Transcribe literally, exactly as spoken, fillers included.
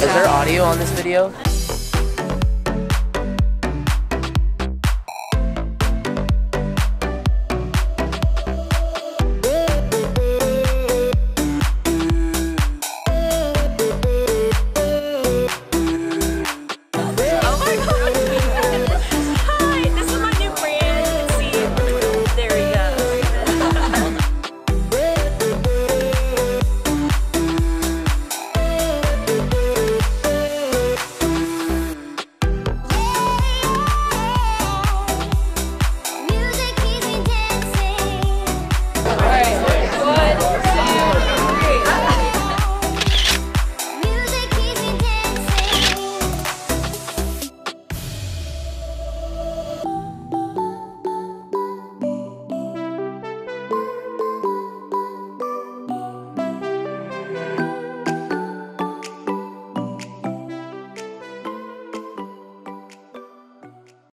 Is there audio on this video?